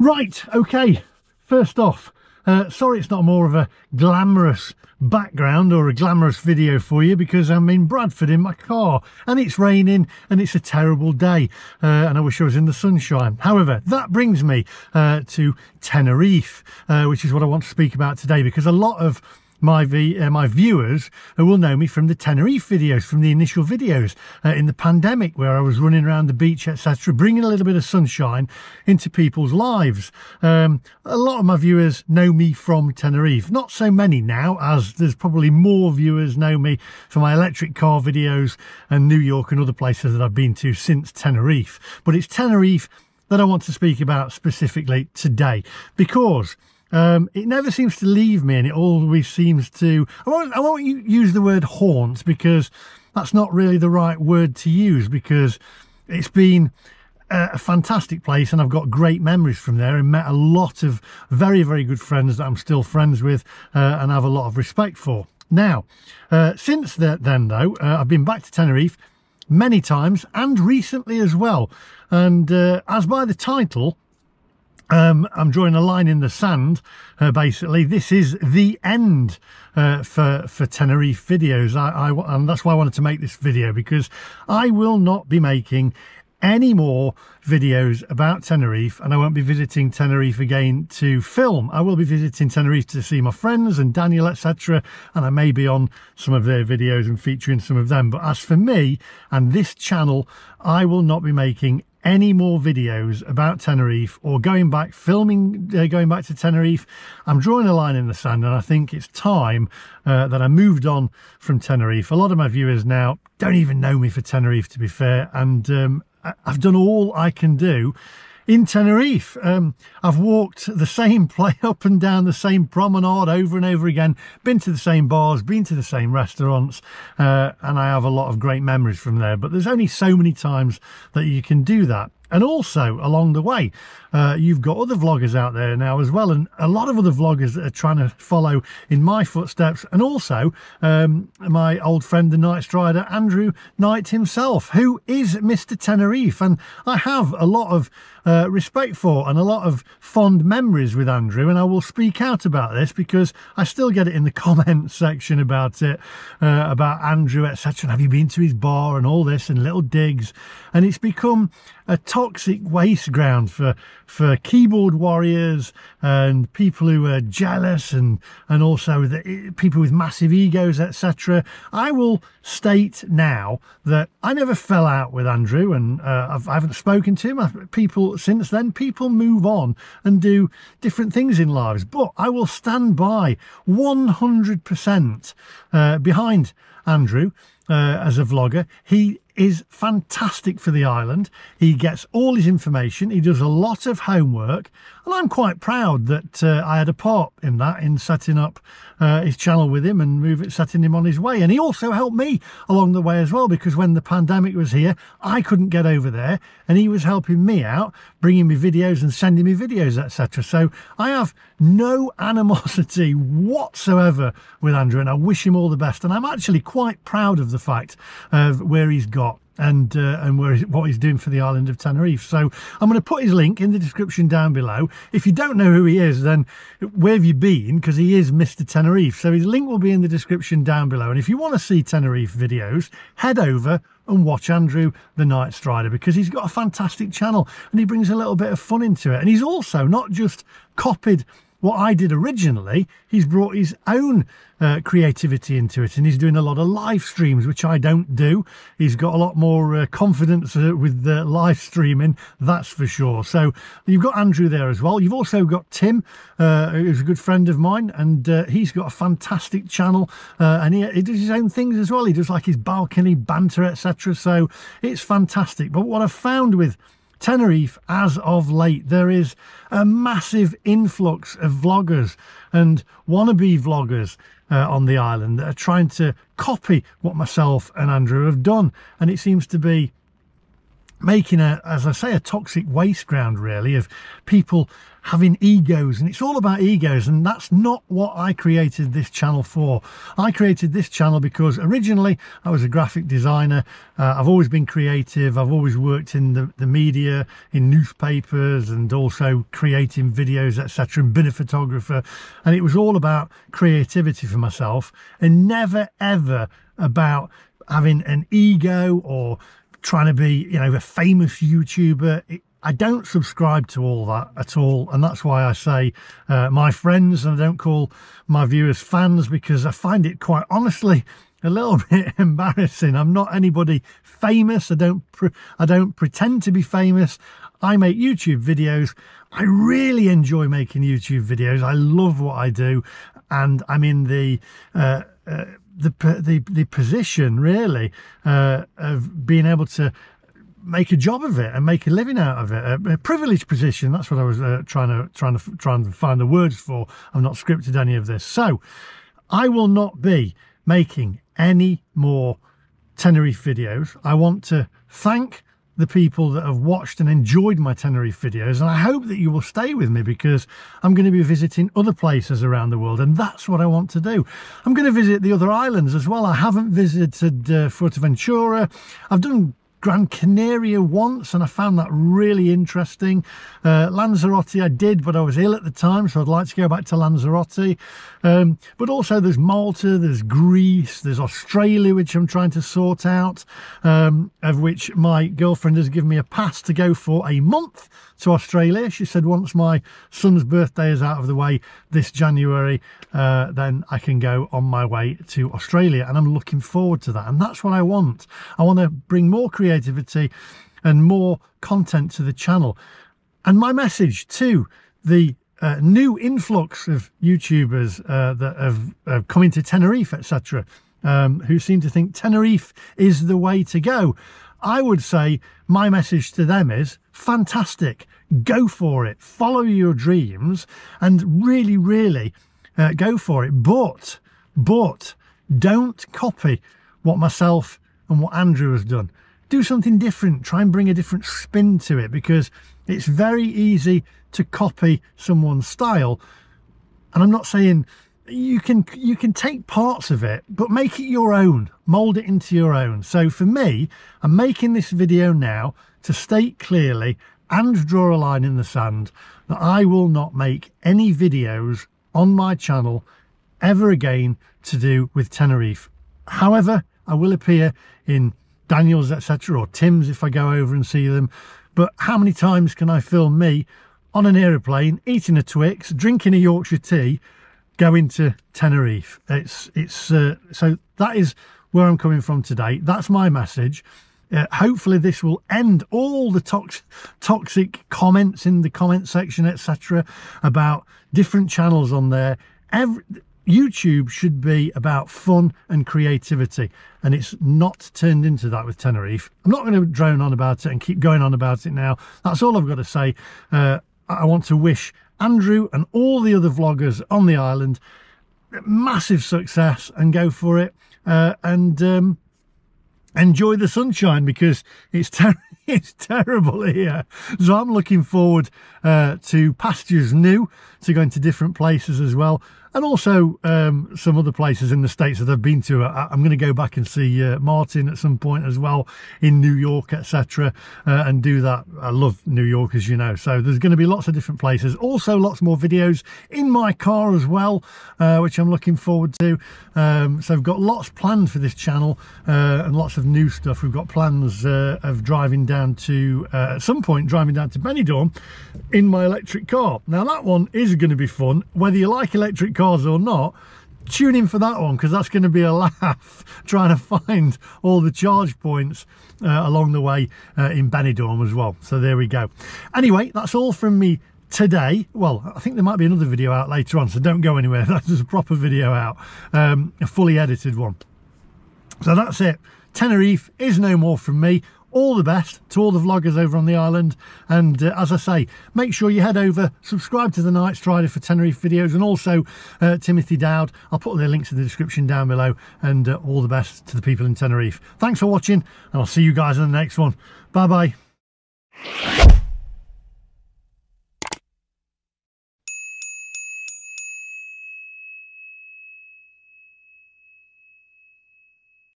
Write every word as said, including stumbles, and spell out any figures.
Right, okay, first off, uh, sorry it's not more of a glamorous background or a glamorous video for you because I'm in Bradford in my car and it's raining and it's a terrible day, uh, and I wish I was in the sunshine. However, that brings me uh, to Tenerife, uh, which is what I want to speak about today, because a lot of My, v, uh, my viewers uh, will know me from the Tenerife videos, from the initial videos uh, in the pandemic, where I was running around the beach, et cetera, bringing a little bit of sunshine into people's lives. Um, a lot of my viewers know me from Tenerife. Not so many now, as there's probably more viewers know me for my electric car videos and New York and other places that I've been to since Tenerife. But it's Tenerife that I want to speak about specifically today, because Um, it never seems to leave me, and it always seems to, I won't, I won't use the word haunt, because that's not really the right word to use, because it's been a fantastic place and I've got great memories from there and met a lot of very, very good friends that I'm still friends with uh, and have a lot of respect for. Now, uh, since that then though, uh, I've been back to Tenerife many times and recently as well. And uh, as by the title, Um, I'm drawing a line in the sand, uh, basically. This is the end uh, for, for Tenerife videos. I, I, and that's why I wanted to make this video, because I will not be making any more videos about Tenerife, and I won't be visiting Tenerife again to film. I will be visiting Tenerife to see my friends and Daniel, et cetera, and I may be on some of their videos and featuring some of them. But as for me and this channel, I will not be making any more videos about Tenerife or going back filming, uh, going back to Tenerife. I'm drawing a line in the sand, and I think it's time uh, that I moved on from Tenerife. A lot of my viewers now don't even know me for Tenerife, to be fair, and um, I've done all I can do in Tenerife. um, I've walked the same play up and down the same promenade over and over again, been to the same bars, been to the same restaurants, uh, and I have a lot of great memories from there, but there's only so many times that you can do that. And also along the way, uh, you've got other vloggers out there now as well, and a lot of other vloggers that are trying to follow in my footsteps, and also um, my old friend the Knight Strider, Andrew Knight himself, who is Mister Tenerife, and I have a lot of uh, respect for and a lot of fond memories with Andrew, and I will speak out about this because I still get it in the comments section about it, uh, about Andrew, et cetera, and have you been to his bar and all this, and little digs, and it's become a toxic waste ground for for keyboard warriors and people who are jealous, and and also the, people with massive egos, etc. I will state now that I never fell out with Andrew, and uh, I've, I haven't spoken to him. I've, people since then people move on and do different things in lives, but I will stand by one hundred percent uh, behind Andrew uh, as a vlogger. He is fantastic for the island. He gets all his information, he does a lot of homework, and I'm quite proud that uh, I had a part in that, in setting up uh, his channel with him and move it, setting him on his way. And he also helped me along the way as well, because when the pandemic was here, I couldn't get over there, and he was helping me out, bringing me videos and sending me videos, et cetera. So I have no animosity whatsoever with Andrew, and I wish him all the best. And I'm actually quite proud of the fact of where he's got and uh, and where, what he's doing for the island of Tenerife. So I'm going to put his link in the description down below. If you don't know who he is, then where have you been, because he is Mister Tenerife. So his link will be in the description down below, and if you want to see Tenerife videos, head over and watch Andrew the Knight Strider, because he's got a fantastic channel and he brings a little bit of fun into it. And he's also not just copied what I did originally, he's brought his own uh, creativity into it, and he's doing a lot of live streams, which I don't do. He's got a lot more uh, confidence uh, with the live streaming, that's for sure. So you've got Andrew there as well. You've also got Tim, uh, who's a good friend of mine, and uh, he's got a fantastic channel, uh, and he, he does his own things as well. He does like his balcony banter, et cetera. So it's fantastic. But what I've found with Tenerife as of late, there is a massive influx of vloggers and wannabe vloggers uh, on the island that are trying to copy what myself and Andrew have done, and it seems to be making a, as I say, a toxic waste ground really, of people having egos, and it's all about egos, and that's not what I created this channel for. I created this channel because originally I was a graphic designer. uh, I've always been creative, I've always worked in the, the media, in newspapers, and also creating videos, etc., and been a photographer, and it was all about creativity for myself and never ever about having an ego or trying to be, you know, a famous YouTuber. It, I don't subscribe to all that at all, and that's why I say uh, my friends, and I don't call my viewers fans, because I find it quite honestly a little bit embarrassing. I'm not anybody famous. I don't pre I don't pretend to be famous. I make YouTube videos. I really enjoy making YouTube videos. I love what I do, and I'm in the uh, uh, the, the the position really uh, of being able to make a job of it and make a living out of it. A privileged position, that's what I was uh, trying to trying to trying to find the words for. I've not scripted any of this, so I will not be making any more Tenerife videos. I want to thank the people that have watched and enjoyed my Tenerife videos, and I hope that you will stay with me, because I'm going to be visiting other places around the world, and that's what I want to do. I'm going to visit the other islands as well. I haven't visited uh, Fuerteventura. I've done Gran Canaria once, and I found that really interesting. uh, Lanzarote I did, but I was ill at the time, so I'd like to go back to Lanzarote. Um, but also there's Malta, there's Greece, there's Australia, which I'm trying to sort out, um, of which my girlfriend has given me a pass to go for a month to Australia. She said once my son's birthday is out of the way this January, uh, then I can go on my way to Australia, and I'm looking forward to that, and that's what I want. I want to bring more creativity creativity and more content to the channel. And my message to the uh, new influx of YouTubers uh, that have, have come into Tenerife, etc., um, who seem to think Tenerife is the way to go, I would say my message to them is fantastic, go for it, follow your dreams, and really really uh, go for it, but but don't copy what myself and what Andrew has done. Do something different, try and bring a different spin to it, because it's very easy to copy someone's style. And I'm not saying you can you can take parts of it, but make it your own, mold it into your own. So for me, I'm making this video now to state clearly and draw a line in the sand that I will not make any videos on my channel ever again to do with Tenerife. However, I will appear in Daniel's, etc., or Tim's if I go over and see them. But how many times can I film me on an aeroplane, eating a Twix, drinking a Yorkshire tea, going to Tenerife? It's it's uh, so that is where I'm coming from today. That's my message. Uh, hopefully this will end all the tox toxic comments in the comment section, etc., about different channels on there. Every YouTube should be about fun and creativity, and it's not turned into that with Tenerife. I'm not going to drone on about it and keep going on about it now. That's all I've got to say. Uh, I want to wish Andrew and all the other vloggers on the island massive success, and go for it. Uh, and um, enjoy the sunshine, because it's ter it's terrible here. So I'm looking forward uh, to pastures new, to going to different places as well. And also um, some other places in the States that I've been to. I, I'm going to go back and see uh, Martin at some point as well, in New York, et cetera. Uh, and do that. I love New York, as you know. So there's going to be lots of different places. Also lots more videos in my car as well, uh, which I'm looking forward to. Um, so I've got lots planned for this channel, uh, and lots of new stuff. We've got plans uh, of driving down to, uh, at some point, driving down to Benidorm in my electric car. Now that one is going to be fun. Whether you like electric cars or not, tune in for that one, because that's going to be a laugh, trying to find all the charge points uh, along the way uh, in Benidorm as well. So there we go. Anyway, that's all from me today. Well, I think there might be another video out later on, so don't go anywhere. That's just a proper video out, um, a fully edited one. So that's it. Tenerife is no more from me. All the best to all the vloggers over on the island, and uh, as I say, make sure you head over, subscribe to the Knight Strider for Tenerife videos, and also uh, Timothy Dowd. I'll put their links in the description down below, and uh, all the best to the people in Tenerife. Thanks for watching, and I'll see you guys in the next one. Bye bye.